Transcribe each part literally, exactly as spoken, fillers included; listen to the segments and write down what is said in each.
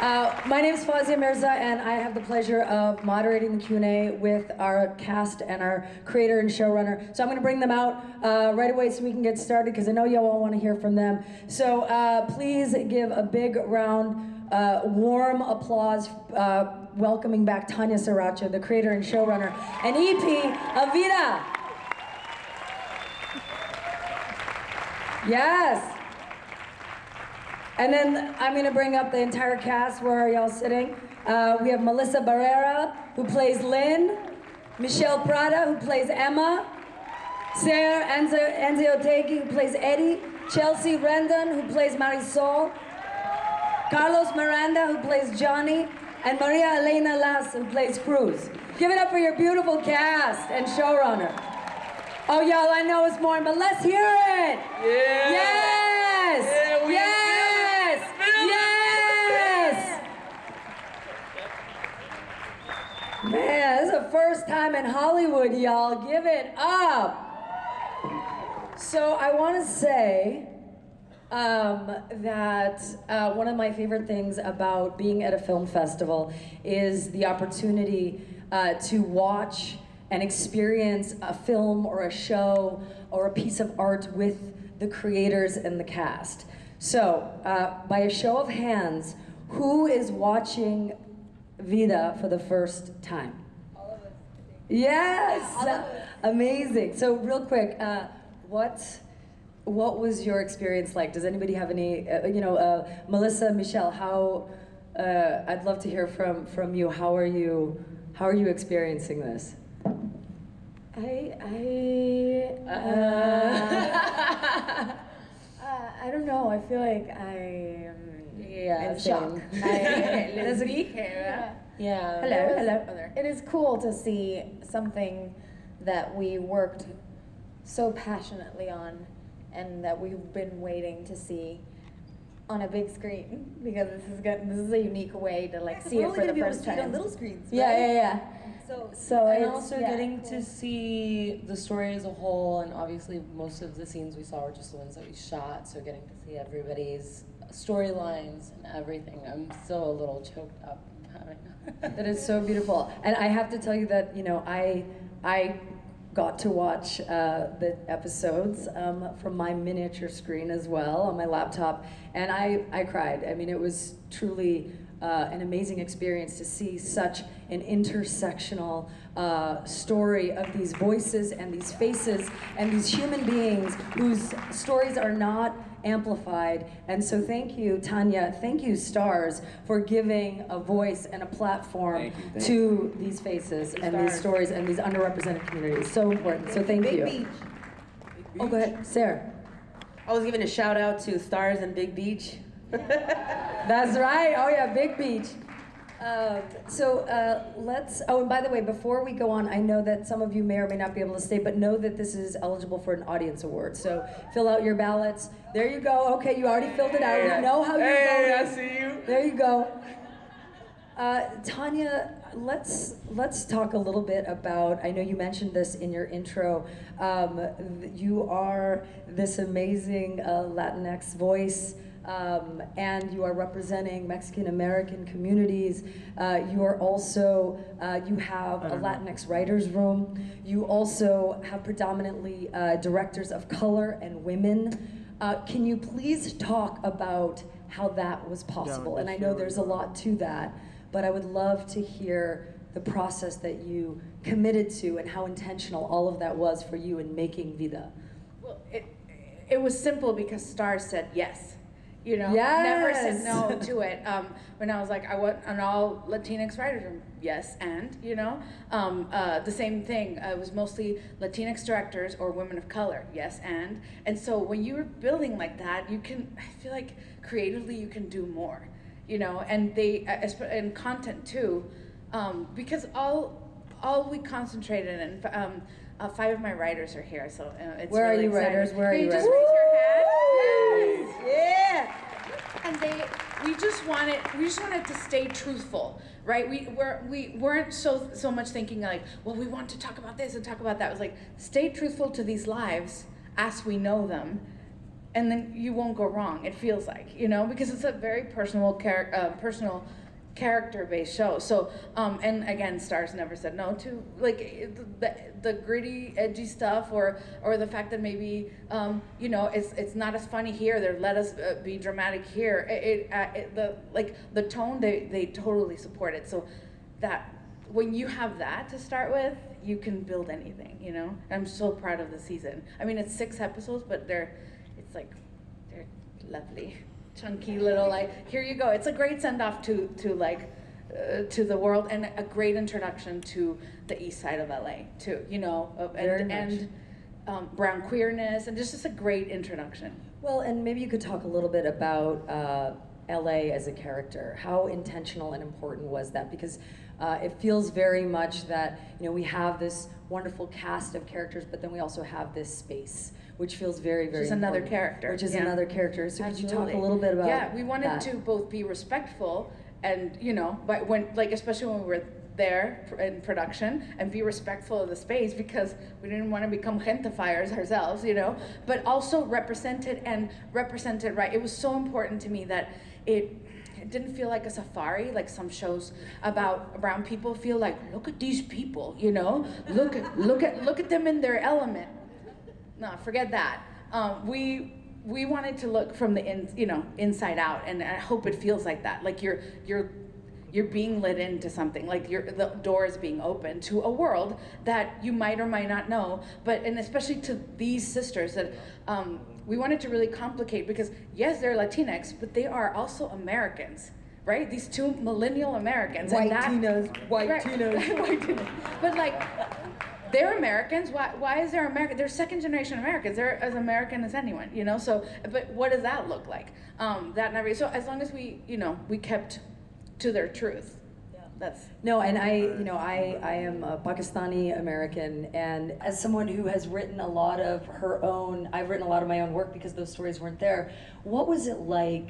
Uh, my name is Fazia Mirza, and I have the pleasure of moderating the Q and A with our cast and our creator and showrunner. So I'm going to bring them out uh, right away so we can get started, because I know you all want to hear from them. So uh, please give a big round, uh, warm applause, uh, welcoming back Tanya Saracho, the creator and showrunner, and E P of Vida. Yes. And then I'm going to bring up the entire cast. Where are y'all sitting? Uh, we have Melissa Barrera, who plays Lynn, Mishel Prada, who plays Emma, Sarah Anzio-Tegui, who plays Eddie, Chelsea Rendon, who plays Marisol, Carlos Miranda, who plays Johnny, and Maria Elena Lass, who plays Cruz. Give it up for your beautiful cast and showrunner. Oh, y'all, I know it's more, but let's hear it! Yeah! Yes! Yeah, yes! Man, this is the first time in Hollywood, y'all. Give it up. So I want to say um, that uh, one of my favorite things about being at a film festival is the opportunity uh, to watch and experience a film or a show or a piece of art with the creators and the cast. So uh, by a show of hands, who is watching Vida for the first time? All of us. Yes! All of us. Amazing. So real quick, uh, what what was your experience like? Does anybody have any, uh, you know, uh, Melissa, Michelle, how, uh, I'd love to hear from, from you. How are you, how are you experiencing this? I, I, uh, uh, I don't know. I feel like I um, Yeah, I'm shocked. Let's be here. Yeah. Hello, was, hello. Oh, there. It is cool to see something that we worked so passionately on and that we've been waiting to see on a big screen, because this is good, this is a unique way to like yeah, see it for the first time. We're only going to be able to see it on little screens, right? Yeah, yeah, yeah. So, so and it's, also yeah, getting cool. to see the story as a whole, and obviously most of the scenes we saw were just the ones that we shot, so getting to see everybody's storylines and everything. I'm still a little choked up. That is so beautiful. And I have to tell you that, you know, I I got to watch uh, the episodes um, from my miniature screen as well on my laptop, and I, I cried. I mean, it was truly uh, an amazing experience to see such an intersectional uh, story of these voices and these faces and these human beings whose stories are not amplified. And so thank you, Tanya, thank you, Starz, for giving a voice and a platform thank you, thank to these faces and Starz. These stories and these underrepresented communities. So important, so thank Big you. Beach. Big Beach. Oh, go ahead, Sarah. I was giving a shout out to Starz and Big Beach. That's right, oh yeah, Big Beach. Uh, so uh, let's, oh, and by the way, before we go on, I know that some of you may or may not be able to stay, but know that this is eligible for an audience award. So fill out your ballots. There you go. Okay, you already filled it out. We know how you're hey, voting. I see you. There you go. Uh, Tanya, let's let's talk a little bit about, I know you mentioned this in your intro, um, you are this amazing uh, Latinx voice. Um, and you are representing Mexican-American communities. Uh, you are also, uh, you have a Latinx writers room. You also have predominantly uh, directors of color and women. Uh, can you please talk about how that was possible? And I know there's a lot to that, but I would love to hear the process that you committed to and how intentional all of that was for you in making Vida. Well, it, it was simple because Starz said yes. You know, yes. Never said no to it. Um, when I was like, I want an all Latinx writers room. Yes, and you know, um, uh, the same thing. Uh, it was mostly Latinx directors or women of color. Yes, and and so when you're building like that, you can. I feel like creatively you can do more. You know, and they and content too, um, because all all we concentrated in. Um, uh, five of my writers are here, so uh, it's. Where really are you exciting. Writers? Where are can you? You just raise your hand? Yeah, and they, we just wanted, we just wanted to stay truthful, right? We were, we weren't so so much thinking like, well, we want to talk about this and talk about that. It was like, stay truthful to these lives as we know them, and then you won't go wrong, it feels like, you know, because it's a very personal, char uh, personal character-based show. So, um, and again, Starz never said no to, like, the, the gritty, edgy stuff, or or the fact that maybe, um, you know, it's it's not as funny here, they let us uh, be dramatic here. It, it, uh, it the like the tone they they totally supported. So that when you have that to start with, you can build anything, you know. And I'm so proud of the season. I mean, it's six episodes, but they're, it's like, they're lovely, chunky little, like, here you go. It's a great send off to to like, uh, to the world, and a great introduction to the east side of L A too. You know, of, and and um, brown queerness, and just just a great introduction. Well, and maybe you could talk a little bit about Uh, L A as a character. How intentional and important was that? Because uh, it feels very much that, you know, we have this wonderful cast of characters, but then we also have this space, which feels very, very Which is another character. Which is yeah. another character. So Absolutely. Could you talk a little bit about that? Yeah, we wanted that. to both be respectful and, you know, but when, like, especially when we were there in production, and be respectful of the space, because we didn't want to become gentrifiers ourselves, you know, but also represented and represented right. It was so important to me that It, it didn't feel like a safari, like some shows about brown people feel like, look at these people, you know? Look at, look at, look at them in their element. No, forget that. Um, we, we wanted to look from the in, you know, inside out, and I hope it feels like that. Like you're, you're, you're being let into something, like you're, the door is being opened to a world that you might or might not know, but, and especially to these sisters that, um, we wanted to really complicate, because yes, they're Latinx, but they are also Americans, right? These two millennial Americans. White and that, Tinos, white right, Tinos. White Tinos. But like, they're Americans, why, why is there American? They're second generation Americans, they're as American as anyone, you know? So, but what does that look like? Um, that never, so as long as we, you know, we kept to their truth. That's no, and I, you know, I, I am a Pakistani American, and as someone who has written a lot of her own, I've written a lot of my own work because those stories weren't there. What was it like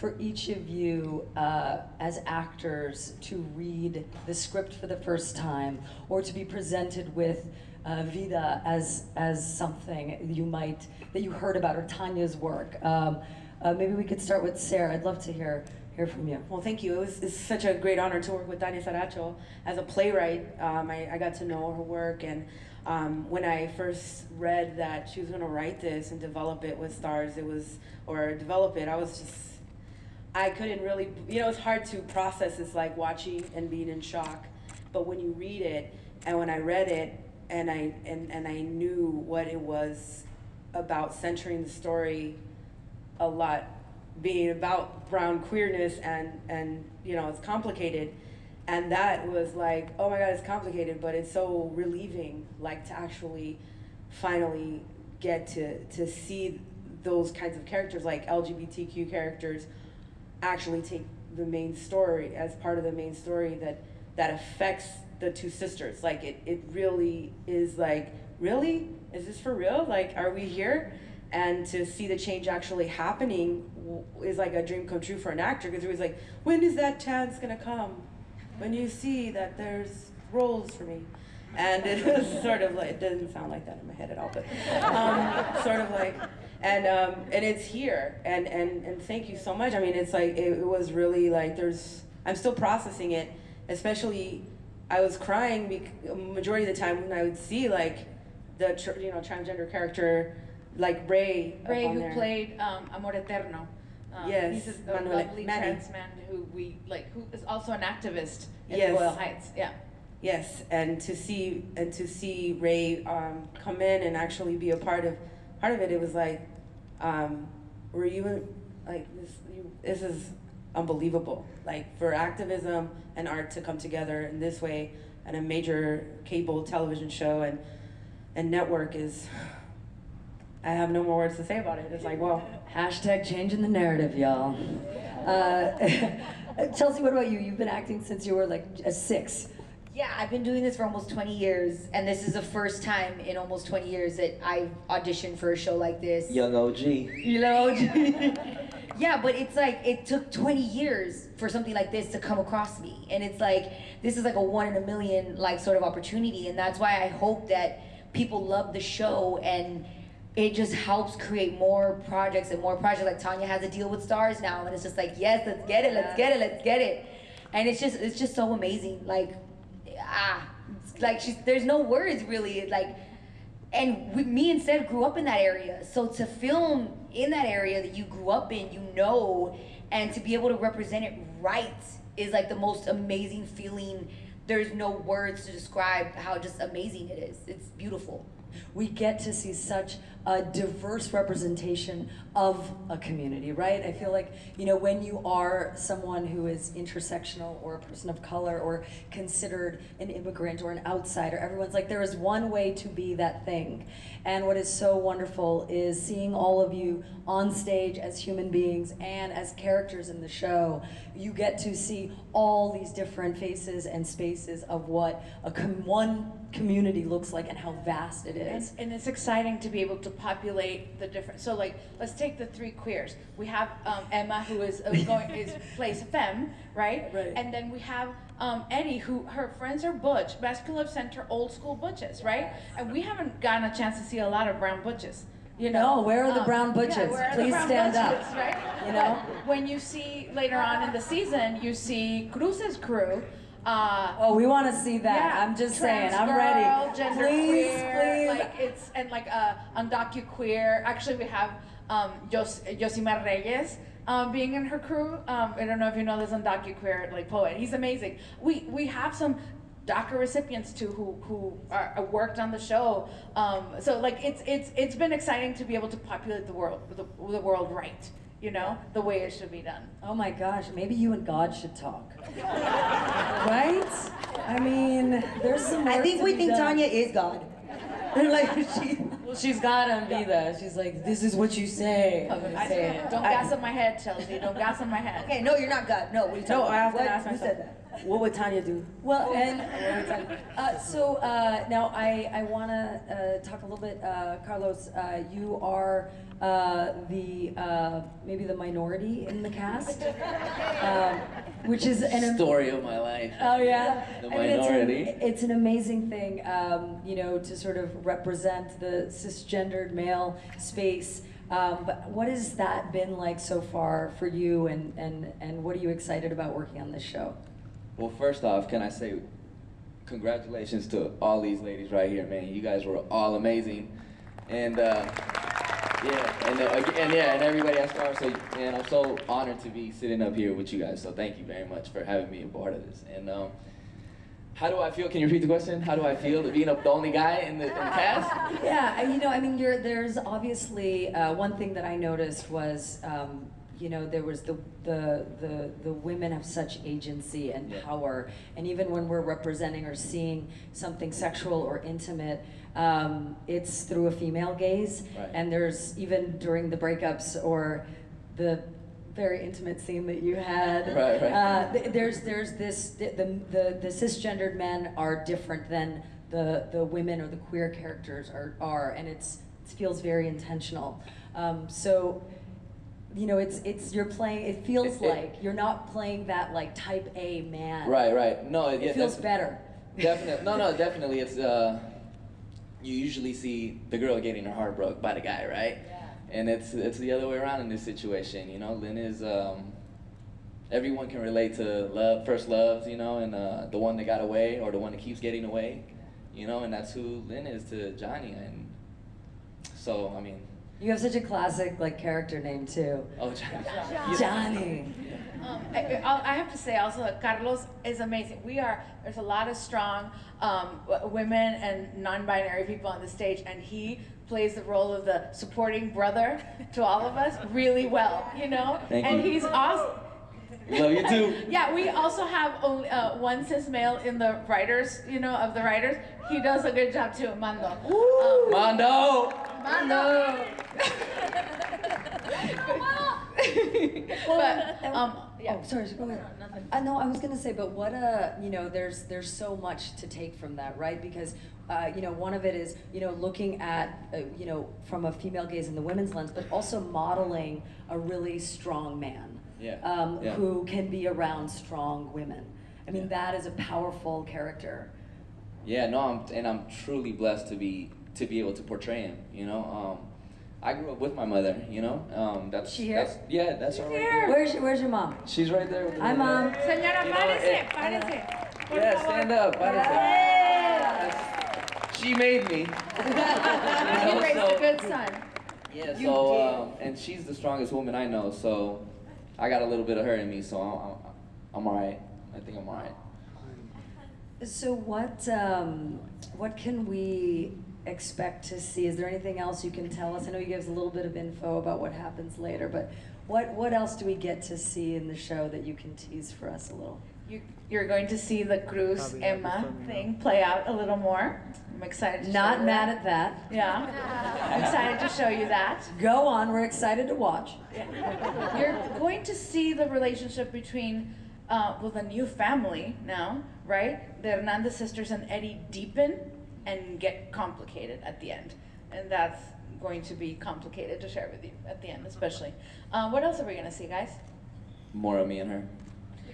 for each of you uh, as actors to read the script for the first time, or to be presented with uh, Vida as as something you might that you heard about, or Tanya's work? Um, uh, maybe we could start with Sarah. I'd love to hear. Hear from you. Well, thank you. It was it's such a great honor to work with Tanya Saracho as a playwright. Um, I, I got to know her work, and um, when I first read that she was going to write this and develop it with Starz, it was or develop it. I was just, I couldn't really, you know, it's hard to process. It's like watching and being in shock. But when you read it, and when I read it, and I and and I knew what it was about, centering the story a lot, being about brown queerness, and and you know, it's complicated, and that was like, oh my god, it's complicated, but it's so relieving, like, to actually finally get to to see those kinds of characters, like L G B T Q characters, actually take the main story as part of the main story that that affects the two sisters. Like it it really is like, really, is this for real? Like, are we here? And to see the change actually happening is like a dream come true for an actor, because it was like, when is that chance gonna come? When you see that there's roles for me. And it was sort of like, it doesn't sound like that in my head at all, but um, sort of like, and um, and it's here, and, and, and thank you so much. I mean, it's like, it, it was really like, there's, I'm still processing it, especially I was crying bec majority of the time when I would see like the, tr you know, transgender character, like Ray, Ray who there. played um, Amor Eterno. Um, yes, he's a Manuel, lovely Manny. trans man who we like, who is also an activist in yes. Boyle Heights. Yeah. Yes, and to see and to see Ray um, come in and actually be a part of part of it, it was like, um, were you in, like this? You, this is unbelievable. Like, for activism and art to come together in this way, and a major cable television show and and network is. I have no more words to say about it. It's like, well, hashtag changing the narrative, y'all. Uh, Chelsea, what about you? You've been acting since you were like a six. Yeah, I've been doing this for almost twenty years, and this is the first time in almost twenty years that I've auditioned for a show like this. Young O G. Young O G. Yeah, but it's like, it took twenty years for something like this to come across me. And it's like, this is like a one in a million, like, sort of opportunity. And that's why I hope that people love the show, and it just helps create more projects and more projects. Like Tanya has a deal with Starz now, and it's just like, yes, let's get it, let's get it, let's get it. And it's just, it's just so amazing. Like, ah, like she's, there's no words really. Like, and we, me and Seth grew up in that area. So to film in that area that you grew up in, you know, and to be able to represent it right is like the most amazing feeling. There's no words to describe how just amazing it is. It's beautiful. We get to see such a diverse representation of a community, right? I feel like, you know, when you are someone who is intersectional or a person of color or considered an immigrant or an outsider, everyone's like, there is one way to be that thing. And what is so wonderful is seeing all of you on stage as human beings and as characters in the show. You get to see all these different faces and spaces of what a com one community looks like and how vast it is. And, and it's exciting to be able to populate the different, so like, let's take the three queers. We have um, Emma, who is uh, going, is plays femme, right? Right. And then we have um, Eddie, who, her friends are butch, masculine center, old school butches, right? Yes. And we haven't gotten a chance to see a lot of brown butches. You know, no, where are um, the brown butches? Yeah, please brown stand butches, up. Right? You know? When you see, later on in the season, you see Cruz's crew. Uh, oh, we want to see that. Yeah, I'm just saying, I'm girl, ready. Gender please, queer, please. Like it's, and like uh, undocuqueer. Actually, we have um, Jos Josima Reyes um, being in her crew. Um, I don't know if you know this undocuqueer like poet. He's amazing. We we have some DACA recipients too who who are, worked on the show. Um, so like it's it's it's been exciting to be able to populate the world the, the world right. You know, the way it should be done. Oh my gosh, maybe you and God should talk. Right? I mean, there's some I think we think done. Tanya is God. Like, she, well, she's God on Vida. She's like, this is what you say. I'm gonna say it. Don't I, gas up my head, Chelsea. Don't gas up my head. Okay, no, you're not God. No, what are you talking no, about? I have to ask myself. Who said that? What would Tanya do? Well, and uh, so uh, now I, I want to uh, talk a little bit, uh, Carlos, uh, you are uh, the, uh, maybe the minority in the cast, um, which is an story of my life. Oh yeah? The minority. It's an, it's an amazing thing, um, you know, to sort of represent the cisgendered male space. Um, but what has that been like so far for you, and, and, and what are you excited about working on this show? Well, first off, can I say congratulations to all these ladies right here, man. You guys were all amazing. And uh, yeah, and, uh, and yeah, and everybody at Starz. So, and I'm so honored to be sitting up here with you guys. So thank you very much for having me a part of this. And um, how do I feel? Can you repeat the question? How do I feel to being the only guy in the, in the cast? Yeah, you know, I mean, you're, there's obviously uh, one thing that I noticed was. Um, You know, there was the, the, the, the women have such agency and power, and even when we're representing or seeing something sexual or intimate, um, it's through a female gaze, right. And there's, even during the breakups or the very intimate scene that you had, right, right. Uh, th there's, there's this, the, the, the cisgendered men are different than the, the women or the queer characters are, are and it's, it feels very intentional. Um, so. You know, it's it's you're playing. It feels it, like it, you're not playing that like type A man. Right, right. No, it, it yeah, feels better. Definitely, no, no, definitely. It's uh, you usually see the girl getting her heart broke by the guy, right? Yeah. And it's it's the other way around in this situation. You know, Lynn is um, everyone can relate to love, first loves. You know, and uh, the one that got away or the one that keeps getting away. You know, and that's who Lynn is to Johnny, and so I mean. You have such a classic like character name too. Oh, Johnny. Johnny. Johnny. Um, I, I have to say also that Carlos is amazing. We are, there's a lot of strong um, women and non-binary people on the stage, and he plays the role of the supporting brother to all of us really well, you know? Thank and you. He's awesome. Love you too. Yeah, we also have only, uh, one cis male in the writers, you know, of the writers. He does a good job too, Mando. Um, Mando! Mando! But, um, yeah. Oh, sorry, go ahead. I know, I was gonna say, but what a, you know, there's there's so much to take from that, right? Because, uh, you know, one of it is, you know, looking at, uh, you know, from a female gaze in the women's lens, but also modeling a really strong man. Yeah. Um, yeah. Who can be around strong women. I mean, yeah. That is a powerful character. Yeah, no, I'm, and I'm truly blessed to be to be able to portray him. You know, um, I grew up with my mother, you know. Um, that's, she here? That's, yeah, that's her right there. Where's, where's your mom? She's right there with the Hi, mom. Señora, parece, parece. Yeah, stand up, parece. She made me. You know, you raised so, a good son. Yeah, you so, um, and she's the strongest woman I know, so I got a little bit of her in me, so I'm, I'm, I'm all right. I think I'm all right. So what, um, what can we expect to see? Is there anything else you can tell us? I know you gave us a little bit of info about what happens later, but what, what else do we get to see in the show that you can tease for us a little? You, you're going to see the Cruz Emma thing play out a little more. I'm excited to Not show you mad that. at that. Yeah. I'm excited to show you that. Go on, we're excited to watch. Yeah. You're going to see the relationship between Uh, with a new family now, right? The Hernandez sisters and Eddie deepen and get complicated at the end. And that's going to be complicated to share with you at the end, especially. Uh, what else are we gonna see, guys? More of me and her.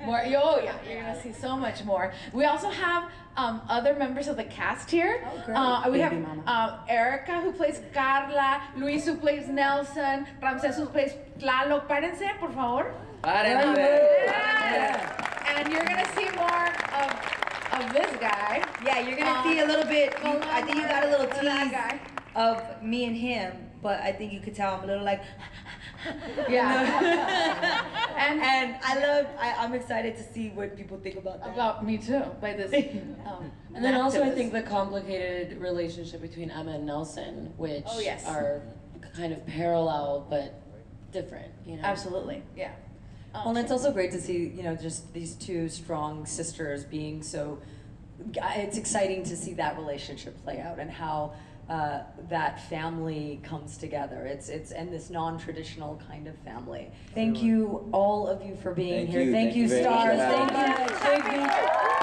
More, oh yeah, you're gonna see so much more. We also have um, other members of the cast here. Oh, great. Uh, we Baby have uh, Erica, who plays Carla, Luis, who plays Nelson, Ramses, who plays Tlalo. Párense, por favor. Yes. Yes. And you're gonna see more of, of this guy. Yeah, you're gonna um, see a little bit. You, I think you got a little tease guy. of me and him, but I think you could tell I'm a little like. Yeah. and, and I love. I, I'm excited to see what people think about that. About me too. By this. um, and then also, I think the complicated relationship between Emma and Nelson, which oh, yes. are kind of parallel but different. You know. Absolutely. Yeah. Oh, well, and it's also great to see, you know, just these two strong sisters being so, it's exciting to see that relationship play out and how uh, that family comes together. It's, it's, and this non-traditional kind of family. Thank you, all of you, for being thank here. You. Thank, thank you, you Starz. Thank you. Thank you.